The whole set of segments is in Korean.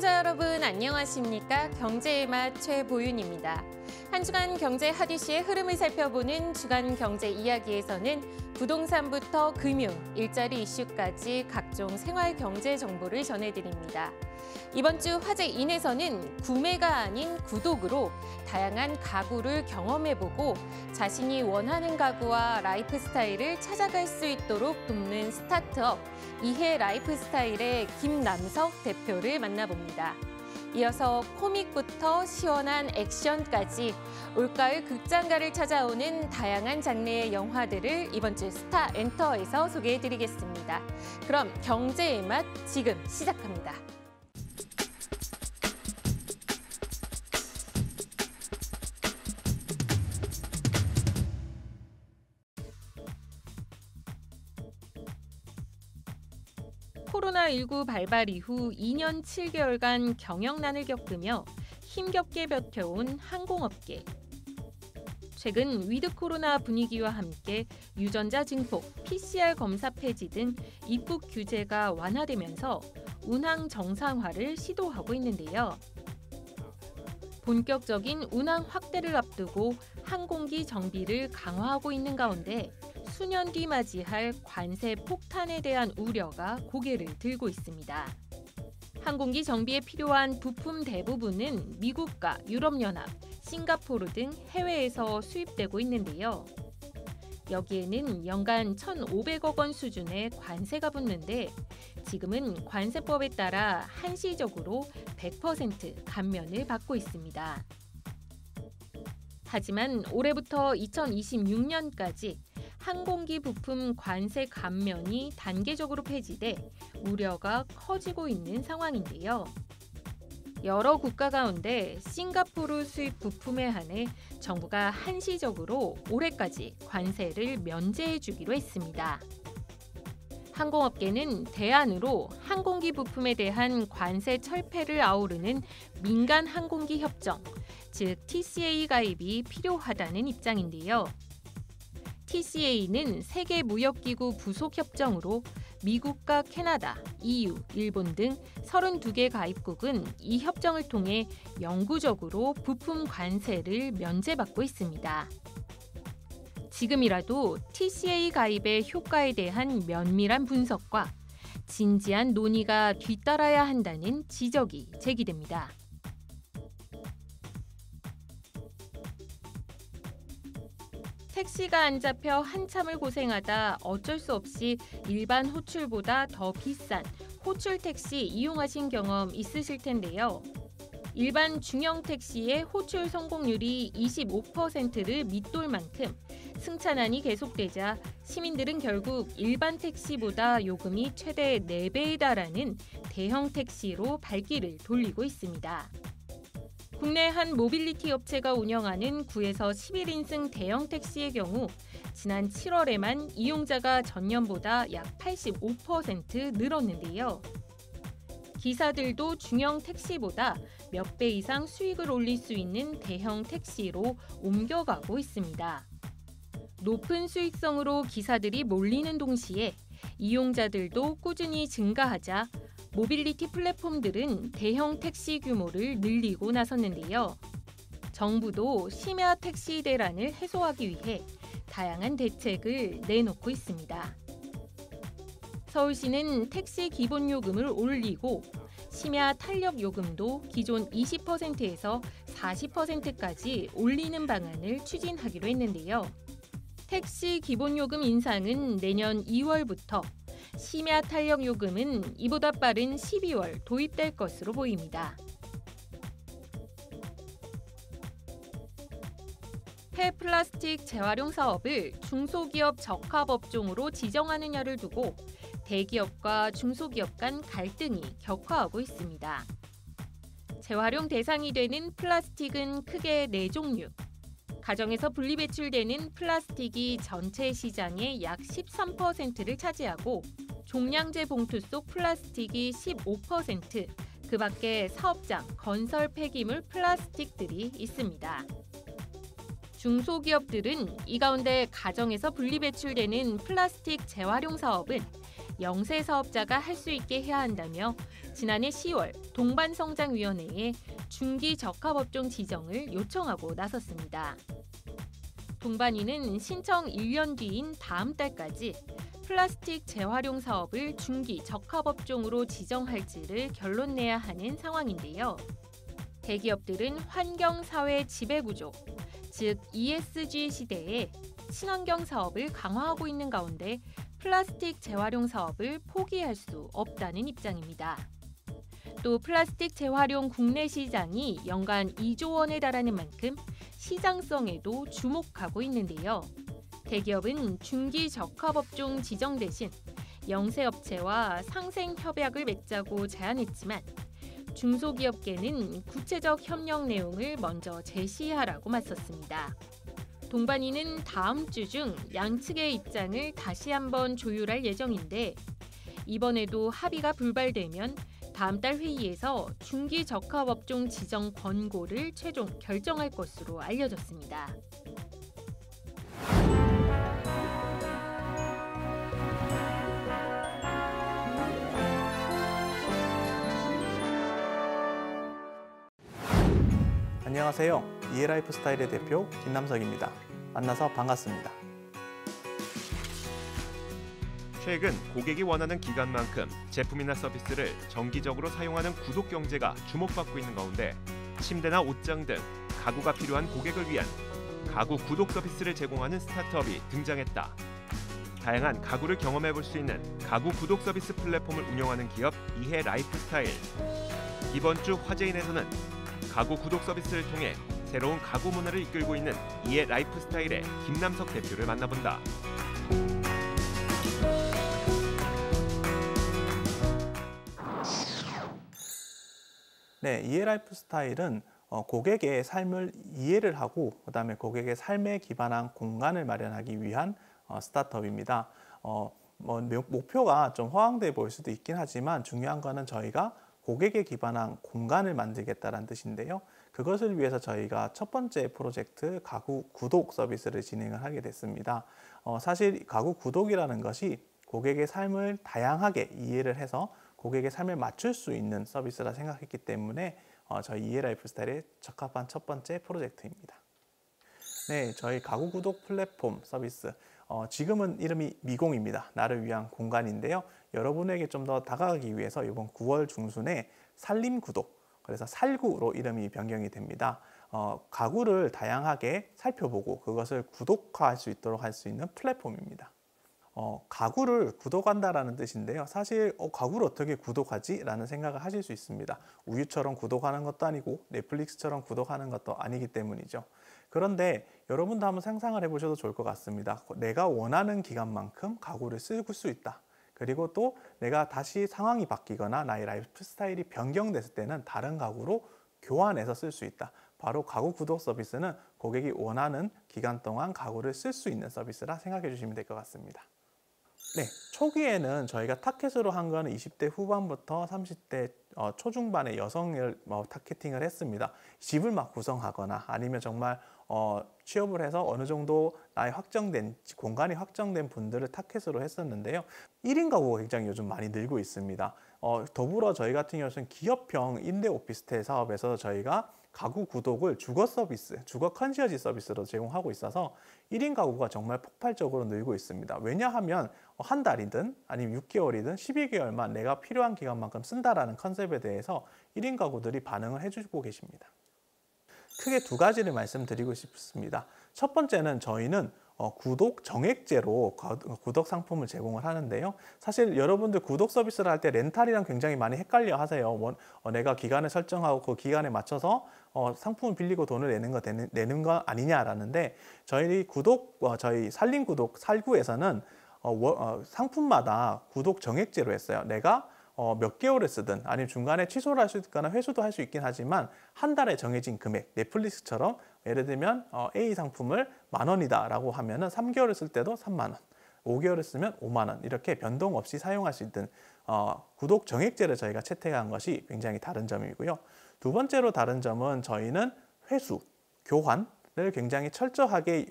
시청자 여러분 안녕하십니까? 경제의 맛 최보윤입니다. 한 주간 경제 핫 이슈의 흐름을 살펴보는 주간 경제 이야기에서는 부동산부터 금융, 일자리 이슈까지 각종 생활 경제 정보를 전해드립니다. 이번 주 화제 인에서는 구매가 아닌 구독으로 다양한 가구를 경험해보고 자신이 원하는 가구와 라이프 스타일을 찾아갈 수 있도록 돕는 스타트업 이해라이프스타일의 김남석 대표를 만나봅니다. 이어서 코믹부터 시원한 액션까지 올가을 극장가를 찾아오는 다양한 장르의 영화들을 이번 주 스타 엔터에서 소개해드리겠습니다. 그럼 경제의 맛 지금 시작합니다. 코로나19 발발 이후 2년 7개월간 경영난을 겪으며 힘겹게 버텨온 항공업계. 최근 위드 코로나 분위기와 함께 유전자 증폭, PCR 검사 폐지 등 입국 규제가 완화되면서 운항 정상화를 시도하고 있는데요. 본격적인 운항 확대를 앞두고 항공기 정비를 강화하고 있는 가운데 수년 뒤 맞이할 관세 폭탄에 대한 우려가 고개를 들고 있습니다. 항공기 정비에 필요한 부품 대부분은 미국과 유럽연합, 싱가포르 등 해외에서 수입되고 있는데요. 여기에는 연간 1,500억 원 수준의 관세가 붙는데 지금은 관세법에 따라 한시적으로 100% 감면을 받고 있습니다. 하지만 올해부터 2026년까지 항공기 부품 관세 감면이 단계적으로 폐지돼 우려가 커지고 있는 상황인데요. 여러 국가 가운데 싱가포르 수입 부품에 한해 정부가 한시적으로 올해까지 관세를 면제해주기로 했습니다. 항공업계는 대안으로 항공기 부품에 대한 관세 철폐를 아우르는 민간 항공기 협정, 즉 TCA 가입이 필요하다는 입장인데요. TCA는 세계무역기구 부속협정으로 미국과 캐나다, EU, 일본 등 32개 가입국은 이 협정을 통해 영구적으로 부품 관세를 면제받고 있습니다. 지금이라도 TCA 가입의 효과에 대한 면밀한 분석과 진지한 논의가 뒤따라야 한다는 지적이 제기됩니다. 택시가 안 잡혀 한참을 고생하다 어쩔 수 없이 일반 호출보다 더 비싼 호출 택시 이용하신 경험 있으실 텐데요. 일반 중형 택시의 호출 성공률이 25%를 밑돌 만큼 승차난이 계속되자 시민들은 결국 일반 택시보다 요금이 최대 4배에 달하는 대형 택시로 발길을 돌리고 있습니다. 국내 한 모빌리티 업체가 운영하는 9에서 11인승 대형 택시의 경우 지난 7월에만 이용자가 전년보다 약 85% 늘었는데요. 기사들도 중형 택시보다 몇 배 이상 수익을 올릴 수 있는 대형 택시로 옮겨가고 있습니다. 높은 수익성으로 기사들이 몰리는 동시에 이용자들도 꾸준히 증가하자 모빌리티 플랫폼들은 대형 택시 규모를 늘리고 나섰는데요. 정부도 심야 택시 대란을 해소하기 위해 다양한 대책을 내놓고 있습니다. 서울시는 택시 기본 요금을 올리고 심야 탄력 요금도 기존 20%에서 40%까지 올리는 방안을 추진하기로 했는데요. 택시 기본 요금 인상은 내년 2월부터 심야 탄력 요금은 이보다 빠른 12월 도입될 것으로 보입니다. 폐플라스틱 재활용 사업을 중소기업 적합업종으로 지정하느냐를 두고 대기업과 중소기업 간 갈등이 격화하고 있습니다. 재활용 대상이 되는 플라스틱은 크게 4종류, 가정에서 분리배출되는 플라스틱이 전체 시장의 약 13%를 차지하고 종량제 봉투 속 플라스틱이 15%, 그 밖에 사업장, 건설 폐기물 플라스틱들이 있습니다. 중소기업들은 이 가운데 가정에서 분리배출되는 플라스틱 재활용 사업은 영세 사업자가 할 수 있게 해야 한다며 지난해 10월 동반성장위원회에 중기적합업종 지정을 요청하고 나섰습니다. 동반위는 신청 1년 뒤인 다음 달까지 플라스틱 재활용 사업을 중기적합업종으로 지정할지를 결론내야 하는 상황인데요. 대기업들은 환경사회 지배구조, 즉 ESG 시대에 친환경 사업을 강화하고 있는 가운데 플라스틱 재활용 사업을 포기할 수 없다는 입장입니다. 또 플라스틱 재활용 국내 시장이 연간 2조 원에 달하는 만큼 시장성에도 주목하고 있는데요. 대기업은 중기적합업종 지정 대신 영세업체와 상생협약을 맺자고 제안했지만 중소기업계는 구체적 협력 내용을 먼저 제시하라고 맞섰습니다. 동반위는 다음 주 중 양측의 입장을 다시 한번 조율할 예정인데 이번에도 합의가 불발되면 다음 달 회의에서 중기적합업종 지정 권고를 최종 결정할 것으로 알려졌습니다. 안녕하세요. 이해라이프스타일의 대표 김남석입니다. 만나서 반갑습니다. 최근 고객이 원하는 기간만큼 제품이나 서비스를 정기적으로 사용하는 구독 경제가 주목받고 있는 가운데 침대나 옷장 등 가구가 필요한 고객을 위한 가구 구독 서비스를 제공하는 스타트업이 등장했다. 다양한 가구를 경험해볼 수 있는 가구 구독 서비스 플랫폼을 운영하는 기업 이해라이프스타일. 이번 주 화제인에서는 가구 구독 서비스를 통해 새로운 가구 문화를 이끌고 있는 이해 라이프스타일의 김남석 대표를 만나본다. 네, 이해 라이프스타일은 고객의 삶을 이해를 하고 그다음에 고객의 삶에 기반한 공간을 마련하기 위한 스타트업입니다. 목표가 좀 허황돼 보일 수도 있긴 하지만 중요한 거는 저희가 고객에 기반한 공간을 만들겠다는 뜻인데요. 그것을 위해서 저희가 첫 번째 프로젝트 가구 구독 서비스를 진행을 하게 됐습니다. 사실 가구 구독이라는 것이 고객의 삶을 다양하게 이해를 해서 고객의 삶에 맞출 수 있는 서비스라 생각했기 때문에 저희 이해라이프스타일에 적합한 첫 번째 프로젝트입니다. 네, 저희 가구 구독 플랫폼 서비스. 지금은 이름이 미공입니다. 나를 위한 공간인데요. 여러분에게 좀 더 다가가기 위해서 이번 9월 중순에 살림구독, 그래서 살구로 이름이 변경이 됩니다. 가구를 다양하게 살펴보고 그것을 구독화할 수 있도록 할 수 있는 플랫폼입니다. 가구를 구독한다라는 뜻인데요. 사실 가구를 어떻게 구독하지? 라는 생각을 하실 수 있습니다. 우유처럼 구독하는 것도 아니고 넷플릭스처럼 구독하는 것도 아니기 때문이죠. 그런데 여러분도 한번 상상을 해보셔도 좋을 것 같습니다. 내가 원하는 기간만큼 가구를 쓸 수 있다. 그리고 또 내가 다시 상황이 바뀌거나 나의 라이프 스타일이 변경됐을 때는 다른 가구로 교환해서 쓸 수 있다. 바로 가구 구독 서비스는 고객이 원하는 기간 동안 가구를 쓸 수 있는 서비스라 생각해 주시면 될 것 같습니다. 네, 초기에는 저희가 타겟으로 한 거는 20대 후반부터 30대 초중반의 여성을 타겟팅을 했습니다. 집을 막 구성하거나 아니면 정말 취업을 해서 어느 정도 나의 확정된 공간이 확정된 분들을 타겟으로 했었는데요. 1인 가구가 굉장히 요즘 많이 늘고 있습니다. 더불어 저희 같은 경우는 기업형 임대 오피스텔 사업에서 저희가 가구 구독을 주거 서비스, 주거 컨시어지 서비스로 제공하고 있어서 1인 가구가 정말 폭발적으로 늘고 있습니다. 왜냐하면 한 달이든 아니면 6개월이든 12개월만 내가 필요한 기간만큼 쓴다라는 컨셉에 대해서 1인 가구들이 반응을 해주고 계십니다. 크게 두 가지를 말씀드리고 싶습니다. 첫 번째는 저희는 구독 정액제로 구독 상품을 제공을 하는데요. 사실 여러분들 구독 서비스를 할 때 렌탈이랑 굉장히 많이 헷갈려 하세요. 내가 기간을 설정하고 그 기간에 맞춰서 상품을 빌리고 돈을 내는 거 아니냐라는데 저희 살림구독 살구에서는 상품마다 구독 정액제로 했어요. 내가 몇 개월을 쓰든 아니면 중간에 취소를 할 수 있거나 회수도 할 수 있긴 하지만 한 달에 정해진 금액, 넷플릭스처럼 예를 들면 A 상품을 10,000원이다 라고 하면은 3개월을 쓸 때도 30,000원, 5개월을 쓰면 50,000원 이렇게 변동 없이 사용할 수 있는 구독 정액제를 저희가 채택한 것이 굉장히 다른 점이고요. 두 번째로 다른 점은 저희는 회수, 교환, 굉장히 철저하게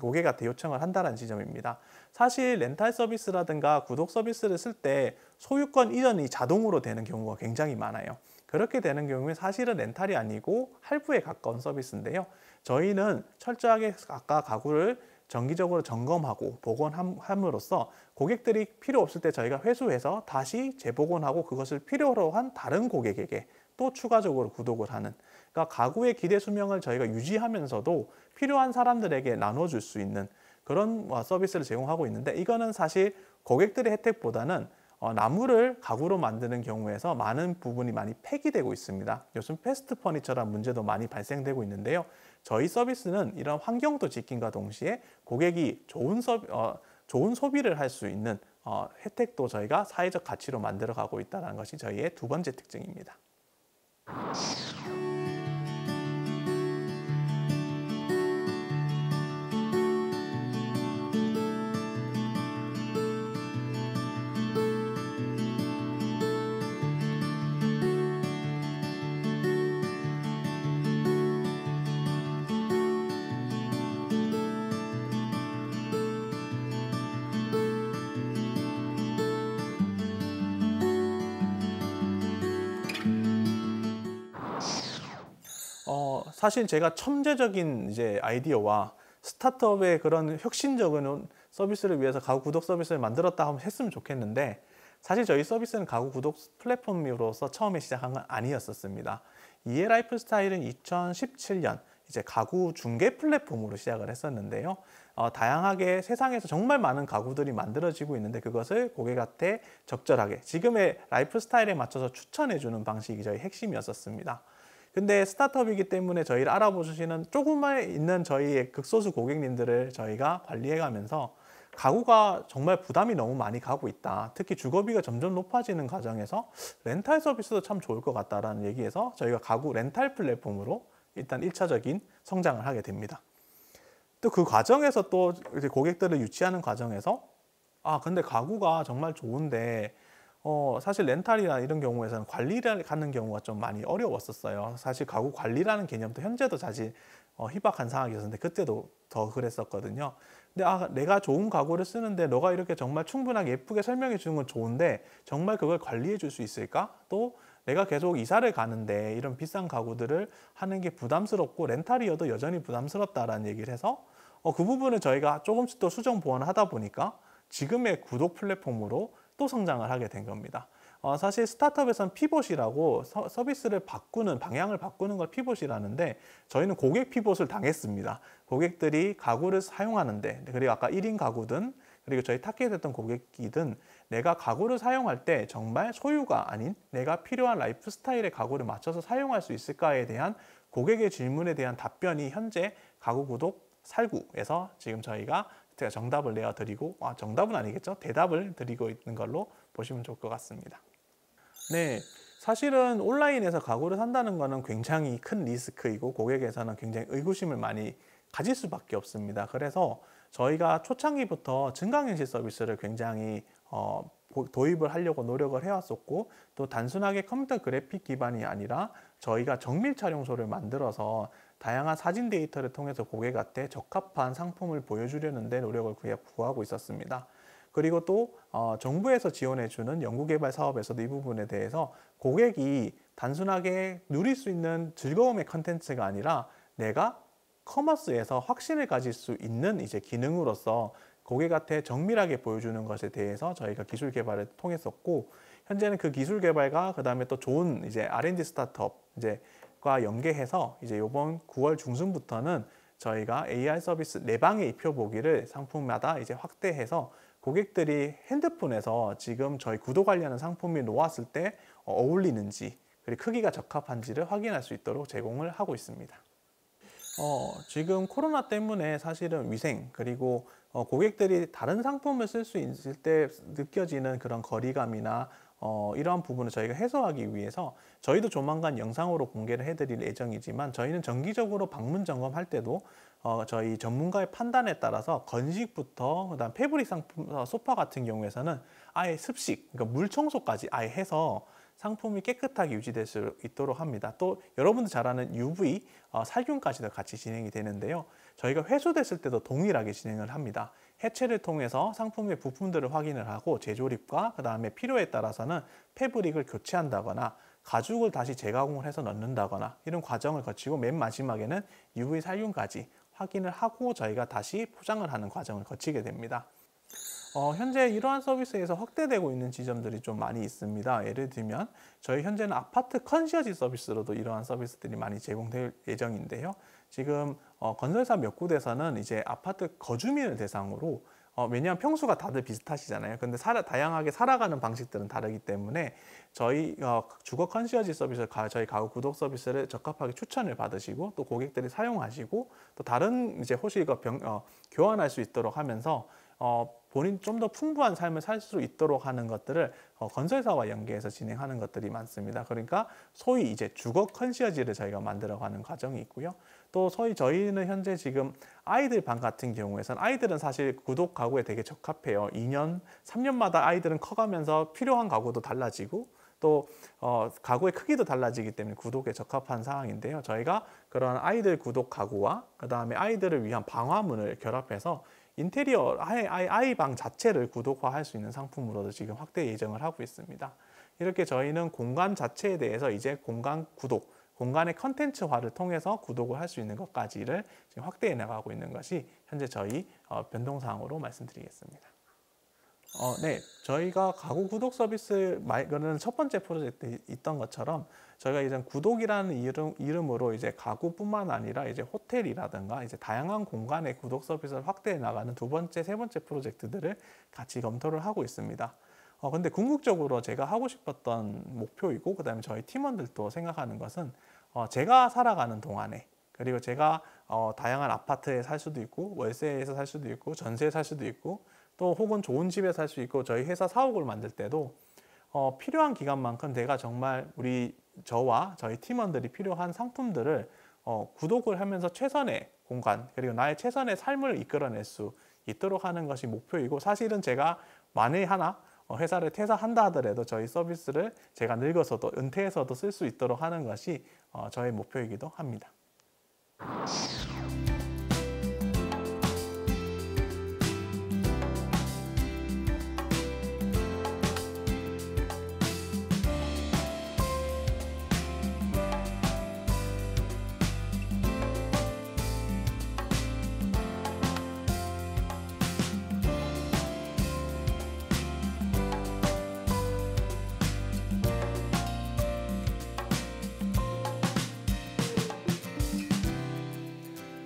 고객한테 요청을 한다는 지점입니다. 사실 렌탈 서비스라든가 구독 서비스를 쓸 때 소유권 이전이 자동으로 되는 경우가 굉장히 많아요. 그렇게 되는 경우에 사실은 렌탈이 아니고 할부에 가까운 서비스인데요. 저희는 철저하게 아까 가구를 정기적으로 점검하고 복원함으로써 고객들이 필요 없을 때 저희가 회수해서 다시 재복원하고 그것을 필요로 한 다른 고객에게 또 추가적으로 구독을 하는, 그러니까 가구의 기대 수명을 저희가 유지하면서도 필요한 사람들에게 나눠줄 수 있는 그런 서비스를 제공하고 있는데, 이거는 사실 고객들의 혜택보다는 나무를 가구로 만드는 경우에서 많은 부분이 많이 폐기되고 있습니다. 요즘 패스트 퍼니처라는 문제도 많이 발생되고 있는데요. 저희 서비스는 이런 환경도 지킴과 동시에 고객이 좋은 소비를 할 수 있는 혜택도 저희가 사회적 가치로 만들어가고 있다는 것이 저희의 두 번째 특징입니다. 사실 제가 천재적인 이제 아이디어와 스타트업의 그런 혁신적인 서비스를 위해서 가구 구독 서비스를 만들었다 했으면 좋겠는데, 사실 저희 서비스는 가구 구독 플랫폼으로서 처음에 시작한 건 아니었었습니다. 이해라이프스타일은 2017년 이제 가구 중개 플랫폼으로 시작을 했었는데요. 다양하게 세상에서 정말 많은 가구들이 만들어지고 있는데 그것을 고객한테 적절하게 지금의 라이프 스타일에 맞춰서 추천해주는 방식이 저희 핵심이었었습니다. 근데 스타트업이기 때문에 저희를 알아보시는 조금만 있는 저희의 극소수 고객님들을 저희가 관리해가면서 가구가 정말 부담이 너무 많이 가고 있다, 특히 주거비가 점점 높아지는 과정에서 렌탈 서비스도 참 좋을 것 같다라는 얘기에서 저희가 가구 렌탈 플랫폼으로 일단 1차적인 성장을 하게 됩니다. 또 그 과정에서 또 이제 고객들을 유치하는 과정에서 아 근데 가구가 정말 좋은데 사실 렌탈이나 이런 경우에서는 관리를 하는 경우가 좀 많이 어려웠었어요. 사실 가구 관리라는 개념도 현재도 사실 희박한 상황이었는데 그때도 더 그랬었거든요. 근데 아 내가 좋은 가구를 쓰는데 너가 이렇게 정말 충분하게 예쁘게 설명해 주는 건 좋은데 정말 그걸 관리해 줄 수 있을까? 또 내가 계속 이사를 가는데 이런 비싼 가구들을 하는 게 부담스럽고 렌탈이어도 여전히 부담스럽다라는 얘기를 해서 그 부분을 저희가 조금씩 또 수정 보완을 하다 보니까 지금의 구독 플랫폼으로 또 성장을 하게 된 겁니다. 사실 스타트업에서는 피봇이라고 서비스를 바꾸는 방향을 바꾸는 걸 피봇이라는데 저희는 고객 피봇을 당했습니다. 고객들이 가구를 사용하는데, 그리고 아까 1인 가구든 그리고 저희 타겟했던 고객이든 내가 가구를 사용할 때 정말 소유가 아닌 내가 필요한 라이프 스타일의 가구를 맞춰서 사용할 수 있을까에 대한 고객의 질문에 대한 답변이 현재 가구 구독 살구에서 지금 저희가 제가 정답을 내어드리고, 정답은 아니겠죠? 대답을 드리고 있는 걸로 보시면 좋을 것 같습니다. 네, 사실은 온라인에서 가구를 산다는 거는 굉장히 큰 리스크이고 고객에서는 굉장히 의구심을 많이 가질 수밖에 없습니다. 그래서 저희가 초창기부터 증강현실 서비스를 굉장히 도입을 하려고 노력을 해왔었고, 또 단순하게 컴퓨터 그래픽 기반이 아니라 저희가 정밀 촬영소를 만들어서 다양한 사진 데이터를 통해서 고객한테 적합한 상품을 보여주려는 데 노력을 구하고 있었습니다. 그리고 또 정부에서 지원해주는 연구개발 사업에서도 이 부분에 대해서 고객이 단순하게 누릴 수 있는 즐거움의 컨텐츠가 아니라 내가 커머스에서 확신을 가질 수 있는 이제 기능으로서 고객한테 정밀하게 보여주는 것에 대해서 저희가 기술 개발을 통했었고, 현재는 그 기술 개발과 그 다음에 또 좋은 이제 R&D 스타트업 과 연계해서 이제 이번 9월 중순부터는 저희가 AR 서비스 내방의 입혀보기를 상품마다 이제 확대해서 고객들이 핸드폰에서 지금 저희 구독하려는 상품이 놓았을 때 어울리는지 그리고 크기가 적합한지를 확인할 수 있도록 제공을 하고 있습니다. 지금 코로나 때문에 사실은 위생 그리고 고객들이 다른 상품을 쓸 수 있을 때 느껴지는 그런 거리감이나 이러한 부분을 저희가 해소하기 위해서 저희도 조만간 영상으로 공개를 해드릴 예정이지만 저희는 정기적으로 방문 점검할 때도 저희 전문가의 판단에 따라서 건식부터 그다음 패브릭 상품, 소파 같은 경우에서는 아예 습식, 그러니까 물 청소까지 아예 해서 상품이 깨끗하게 유지될 수 있도록 합니다. 또 여러분도 잘 아는 UV, 살균까지도 같이 진행이 되는데요. 저희가 회수됐을 때도 동일하게 진행을 합니다. 해체를 통해서 상품의 부품들을 확인을 하고 재조립과 그 다음에 필요에 따라서는 패브릭을 교체한다거나 가죽을 다시 재가공을 해서 넣는다거나 이런 과정을 거치고 맨 마지막에는 UV 살균까지 확인을 하고 저희가 다시 포장을 하는 과정을 거치게 됩니다. 현재 이러한 서비스에서 확대되고 있는 지점들이 좀 많이 있습니다. 예를 들면 저희 현재는 아파트 컨시어지 서비스로도 이러한 서비스들이 많이 제공될 예정인데요. 지금 건설사 몇 곳에서는 이제 아파트 거주민을 대상으로 왜냐하면 평수가 다들 비슷하시잖아요. 근데 다양하게 살아가는 방식들은 다르기 때문에 저희 주거 컨시어지 서비스, 저희 가구 구독 서비스를 적합하게 추천을 받으시고 또 고객들이 사용하시고 또 다른 이제 호실과 교환할 수 있도록 하면서 본인 좀 더 풍부한 삶을 살 수 있도록 하는 것들을 건설사와 연계해서 진행하는 것들이 많습니다. 그러니까 소위 이제 주거 컨시어지를 저희가 만들어가는 과정이 있고요. 또 소위 저희는 현재 지금 아이들 방 같은 경우에서는 아이들은 사실 구독 가구에 되게 적합해요. 2년, 3년마다 아이들은 커가면서 필요한 가구도 달라지고 또 가구의 크기도 달라지기 때문에 구독에 적합한 상황인데요. 저희가 그런 아이들 구독 가구와 그 다음에 아이들을 위한 방화문을 결합해서 인테리어, 아이 방 자체를 구독화할 수 있는 상품으로도 지금 확대 예정을 하고 있습니다. 이렇게 저희는 공간 자체에 대해서 이제 공간 구독, 공간의 컨텐츠화를 통해서 구독을 할 수 있는 것까지를 지금 확대해 나가고 있는 것이 현재 저희 변동사항으로 말씀드리겠습니다. 네, 저희가 가구 구독 서비스 말고는 첫 번째 프로젝트에 있던 것처럼 저희가 이제 구독이라는 이름으로 이제 가구뿐만 아니라 이제 호텔이라든가 이제 다양한 공간의 구독 서비스를 확대해 나가는 두 번째, 세 번째 프로젝트들을 같이 검토를 하고 있습니다. 근데 궁극적으로 제가 하고 싶었던 목표이고 그다음에 저희 팀원들도 생각하는 것은 제가 살아가는 동안에 그리고 제가 다양한 아파트에 살 수도 있고 월세에서 살 수도 있고 전세에 살 수도 있고 또 혹은 좋은 집에 살 수 있고 저희 회사 사옥을 만들 때도 필요한 기간만큼 내가 정말 저와 저희 팀원들이 필요한 상품들을 구독을 하면서 최선의 공간 그리고 나의 최선의 삶을 이끌어낼 수 있도록 하는 것이 목표이고 사실은 제가 만에 하나 회사를 퇴사한다 하더라도 저희 서비스를 제가 늙어서도 은퇴해서도 쓸 수 있도록 하는 것이 저의 목표이기도 합니다.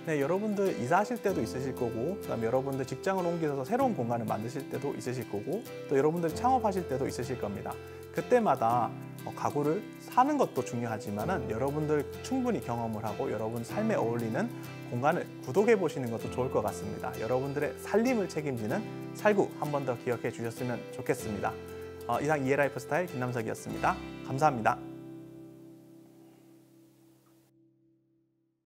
네, 여러분들 이사하실 때도 있으실 거고 그다음에 여러분들 직장을 옮기셔서 새로운 공간을 만드실 때도 있으실 거고 또 여러분들 창업하실 때도 있으실 겁니다. 그때마다 가구를 사는 것도 중요하지만은 여러분들 충분히 경험을 하고 여러분 삶에 어울리는 공간을 구독해 보시는 것도 좋을 것 같습니다. 여러분들의 살림을 책임지는 살구 한 번 더 기억해 주셨으면 좋겠습니다. 이상 이해라이프스타일 김남석이었습니다. 감사합니다.